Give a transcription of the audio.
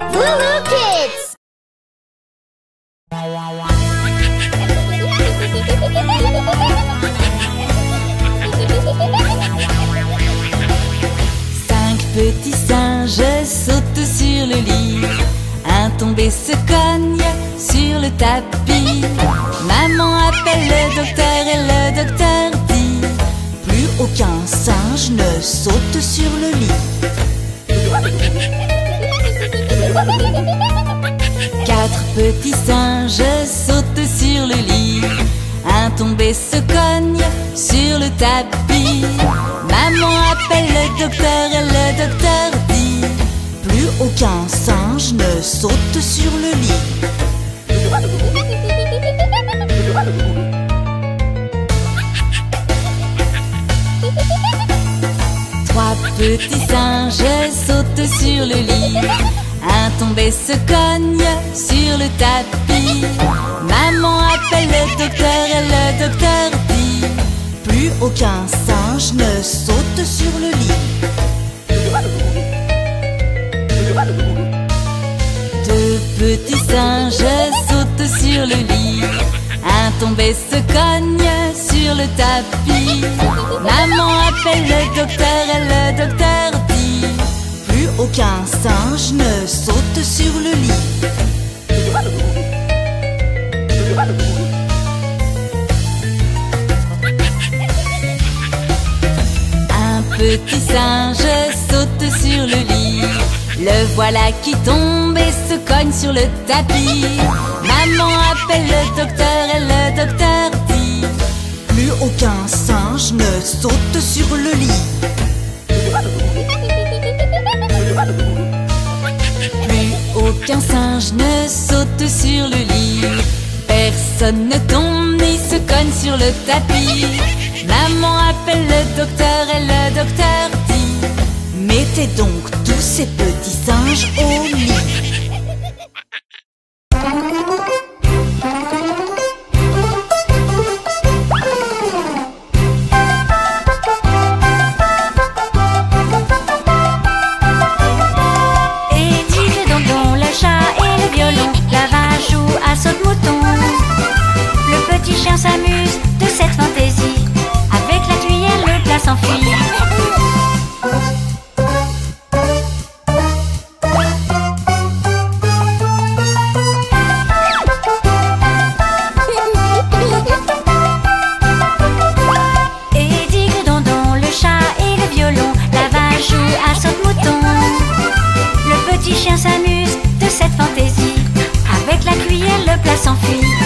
LooLoo Kids. Cinq petits singes sautent sur le lit. Un tombé se cogne sur le tapis. Maman appelle le docteur et le docteur dit: plus aucun singe ne saute sur le lit. Quatre petits singes sautent sur le lit. Un tombé se cogne sur le tapis. Maman appelle le docteur et le docteur dit: plus aucun singe ne saute sur le lit. Trois petits singes sautent sur le lit. Un tombé se cogne sur le tapis. Maman appelle le docteur et le docteur dit: plus aucun singe ne saute sur le lit. Deux petits singes sautent sur le lit. Un tombé se cogne sur le tapis. Maman appelle le docteur et le docteur dit: aucun singe ne saute sur le lit. Un petit singe saute sur le lit. Le voilà qui tombe et se cogne sur le tapis. Maman appelle le docteur et le docteur dit: plus aucun singe ne saute sur le lit. Plus aucun singe ne saute sur le lit. Personne ne tombe ni se cogne sur le tapis. Maman appelle le docteur et le docteur dit: mettez donc tous ces petits singes au lit. S'amuse de cette fantaisie, avec la cuillère le plat s'enfuit.